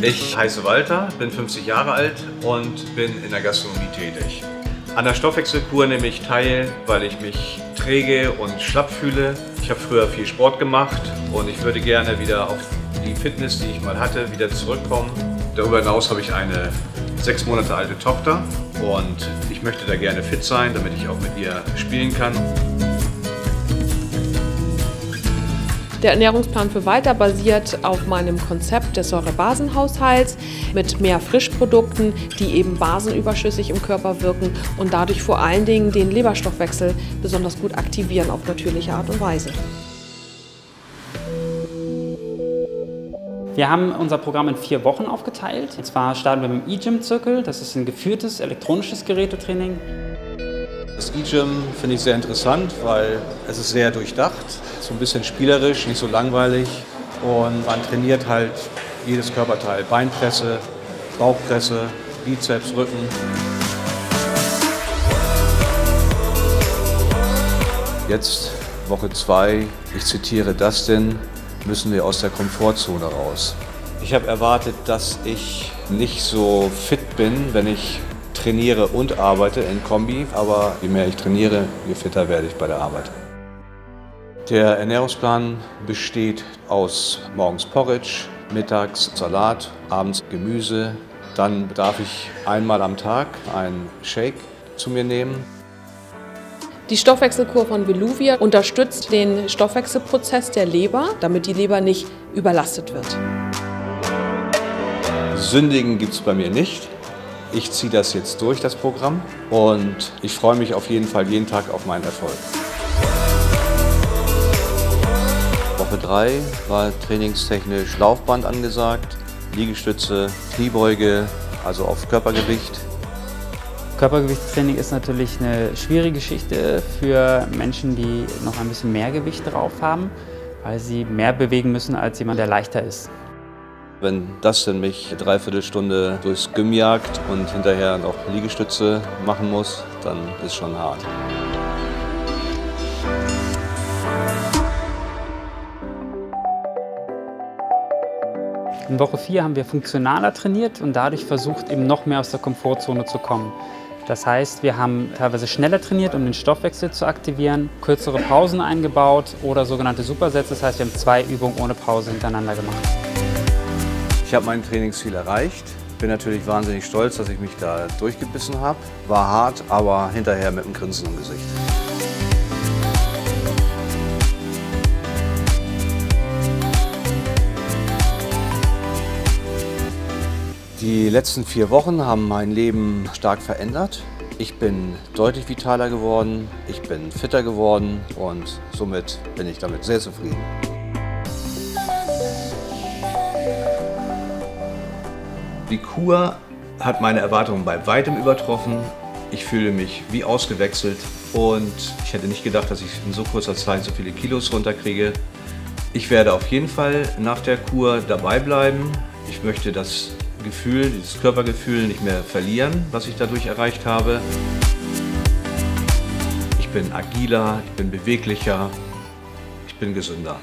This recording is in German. Ich heiße Walter, bin 50 Jahre alt und bin in der Gastronomie tätig. An der Stoffwechselkur nehme ich teil, weil ich mich träge und schlapp fühle. Ich habe früher viel Sport gemacht und ich würde gerne wieder auf die Fitness, die ich mal hatte, wieder zurückkommen. Darüber hinaus habe ich eine 6 Monate alte Tochter und ich möchte da gerne fit sein, damit ich auch mit ihr spielen kann. Der Ernährungsplan für Walter basiert auf meinem Konzept des Säure-Basen-Haushalts mit mehr Frischprodukten, die eben basenüberschüssig im Körper wirken und dadurch vor allen Dingen den Leberstoffwechsel besonders gut aktivieren auf natürliche Art und Weise. Wir haben unser Programm in 4 Wochen aufgeteilt. Und zwar starten wir mit dem E-Gym-Zirkel. Das ist ein geführtes elektronisches Gerätetraining. Das E-Gym finde ich sehr interessant, weil es ist sehr durchdacht, so ein bisschen spielerisch, nicht so langweilig und man trainiert halt jedes Körperteil, Beinpresse, Bauchpresse, Bizeps, Rücken. Jetzt Woche 2, ich zitiere Dustin, müssen wir aus der Komfortzone raus. Ich habe erwartet, dass ich nicht so fit bin, wenn ich trainiere und arbeite in Kombi, aber je mehr ich trainiere, je fitter werde ich bei der Arbeit. Der Ernährungsplan besteht aus morgens Porridge, mittags Salat, abends Gemüse. Dann darf ich einmal am Tag einen Shake zu mir nehmen. Die Stoffwechselkur von Veluvia unterstützt den Stoffwechselprozess der Leber, damit die Leber nicht überlastet wird. Sündigen gibt es bei mir nicht. Ich ziehe das jetzt durch, das Programm, und ich freue mich auf jeden Fall jeden Tag auf meinen Erfolg. Woche 3 war trainingstechnisch Laufband angesagt, Liegestütze, Kniebeuge, also auf Körpergewicht. Körpergewichtstraining ist natürlich eine schwierige Geschichte für Menschen, die noch ein bisschen mehr Gewicht drauf haben, weil sie mehr bewegen müssen als jemand, der leichter ist. Wenn das denn mich 3/4 Stunde durchs Gym jagt und hinterher noch Liegestütze machen muss, dann ist schon hart. In Woche 4 haben wir funktionaler trainiert und dadurch versucht, eben noch mehr aus der Komfortzone zu kommen. Das heißt, wir haben teilweise schneller trainiert, um den Stoffwechsel zu aktivieren, kürzere Pausen eingebaut oder sogenannte Supersätze. Das heißt, wir haben 2 Übungen ohne Pause hintereinander gemacht. Ich habe mein Trainingsziel erreicht, bin natürlich wahnsinnig stolz, dass ich mich da durchgebissen habe. War hart, aber hinterher mit einem Grinsen im Gesicht. Die letzten 4 Wochen haben mein Leben stark verändert. Ich bin deutlich vitaler geworden, ich bin fitter geworden und somit bin ich damit sehr zufrieden. Die Kur hat meine Erwartungen bei weitem übertroffen. Ich fühle mich wie ausgewechselt und ich hätte nicht gedacht, dass ich in so kurzer Zeit so viele Kilos runterkriege. Ich werde auf jeden Fall nach der Kur dabei bleiben. Ich möchte das Gefühl, dieses Körpergefühl nicht mehr verlieren, was ich dadurch erreicht habe. Ich bin agiler, ich bin beweglicher, ich bin gesünder.